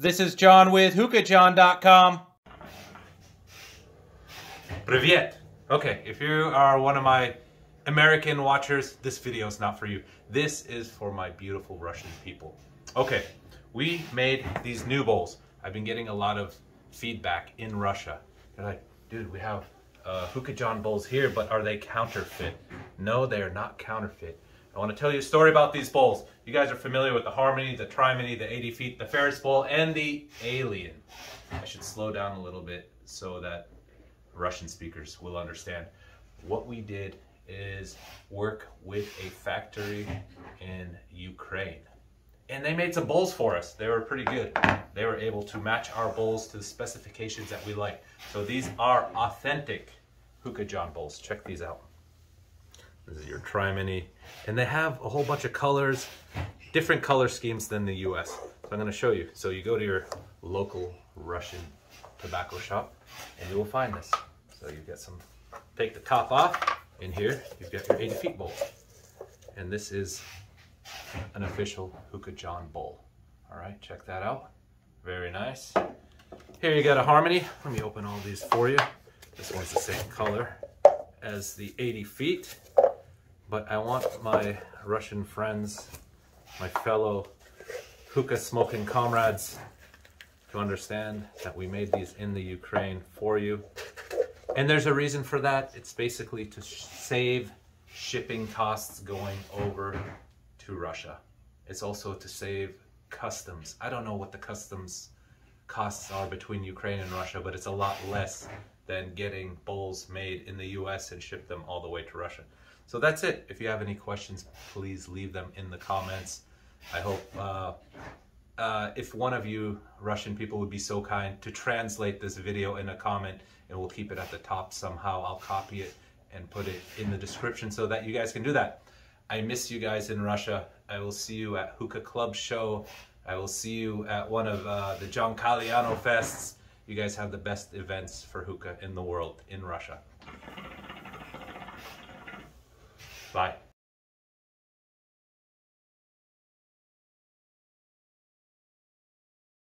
This is John with HookahJohn.com. Privyet. Okay, if you are one of my American watchers, this video is not for you. This is for my beautiful Russian people. Okay, we made these new bowls. I've been getting a lot of feedback in Russia. They're like, dude, we have Hookah John bowls here, but are they counterfeit? No, they are not counterfeit. I want to tell you a story about these bowls. You guys are familiar with the Harmony, the TriMini, the 80 Feet, the Ferris Bowl, and the Alien. I should slow down a little bit so that Russian speakers will understand. What we did is work with a factory in Ukraine. And they made some bowls for us. They were pretty good. They were able to match our bowls to the specifications that we like. So these are authentic Hookah John bowls. Check these out. This is your TriMini. And they have a whole bunch of colors, different color schemes than the US. So I'm gonna show you. So you go to your local Russian tobacco shop and you will find this. So you get some, take the top off. In here, you've got your 80 Feet bowl. And this is an official Hookah John bowl. All right, check that out. Very nice. Here you got a Harmony. Let me open all these for you. This one's the same color as the 80 Feet, but I want my Russian friends, my fellow hookah smoking comrades, to understand that we made these in the Ukraine for you. And there's a reason for that. It's basically to save shipping costs going over to Russia. It's also to save customs. I don't know what the customs costs are between Ukraine and Russia, but it's a lot less than getting bowls made in the US and ship them all the way to Russia. So that's it. If you have any questions, please leave them in the comments. I hope if one of you Russian people would be so kind to translate this video in a comment, and we'll keep it at the top somehow. I'll copy it and put it in the description so that you guys can do that. I miss you guys in Russia. I will see you at Hookah Club Show. I will see you at one of the John Kaliano Fests. You guys have the best events for hookah in the world, in Russia. Bye.